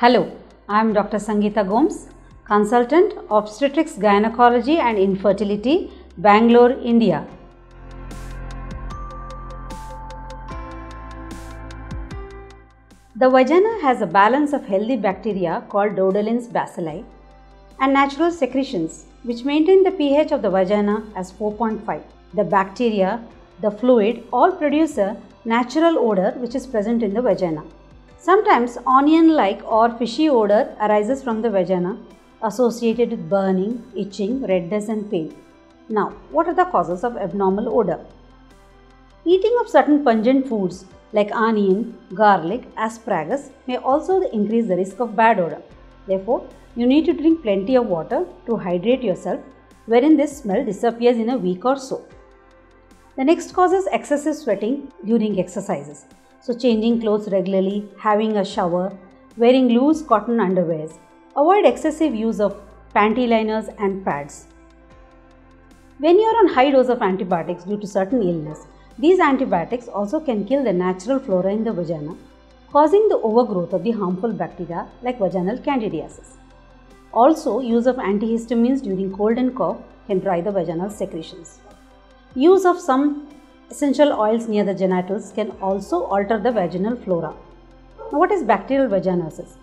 Hello, I am Dr. Sangeeta Gomes, Consultant, Obstetrics, Gynecology and Infertility, Bangalore, India. The vagina has a balance of healthy bacteria called Doderlein's bacilli and natural secretions which maintain the pH of the vagina as 4.5. The bacteria, the fluid all produce a natural odor which is present in the vagina. Sometimes onion-like or fishy odor arises from the vagina associated with burning, itching, redness and pain. Now, what are the causes of abnormal odor? Eating of certain pungent foods like onion, garlic, asparagus may also increase the risk of bad odor. Therefore, you need to drink plenty of water to hydrate yourself, wherein this smell disappears in a week or so. The next cause is excessive sweating during exercises. So changing clothes regularly, having a shower, wearing loose cotton underwears. Avoid excessive use of panty liners and pads. When you are on high dose of antibiotics due to certain illness, these antibiotics also can kill the natural flora in the vagina, causing the overgrowth of the harmful bacteria like vaginal candidiasis. Also, use of antihistamines during cold and cough can dry the vaginal secretions. Use of some essential oils near the genitals can also alter the vaginal flora. Now, what is bacterial vaginosis?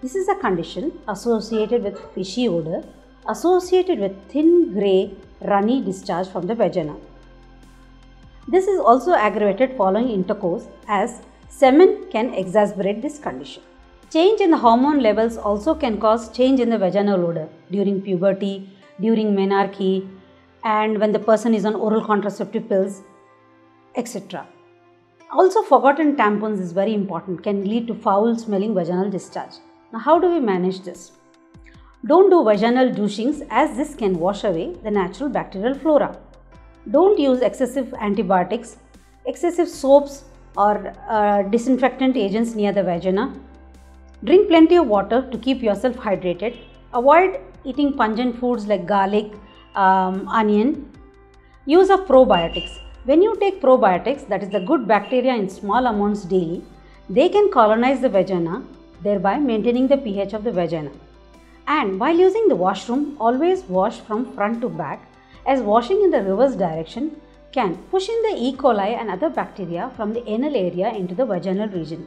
This is a condition associated with fishy odor, associated with thin, grey, runny discharge from the vagina. This is also aggravated following intercourse as semen can exacerbate this condition. Change in the hormone levels also can cause change in the vaginal odor during puberty, during menarche, and when the person is on oral contraceptive pills, etc. Also, forgotten tampons is very important, can lead to foul-smelling vaginal discharge. Now, how do we manage this? Don't do vaginal douchings as this can wash away the natural bacterial flora. Don't use excessive antibiotics, excessive soaps or disinfectant agents near the vagina. Drink plenty of water to keep yourself hydrated. Avoid eating pungent foods like garlic, onion. Use of probiotics. When you take probiotics, that is the good bacteria in small amounts daily, they can colonize the vagina, thereby maintaining the pH of the vagina. And while using the washroom, always wash from front to back, as washing in the reverse direction can push in the E. coli and other bacteria from the anal area into the vaginal region.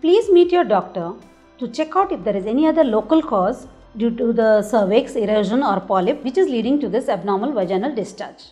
Please meet your doctor to check out if there is any other local cause due to the cervix, erosion or polyp which is leading to this abnormal vaginal discharge.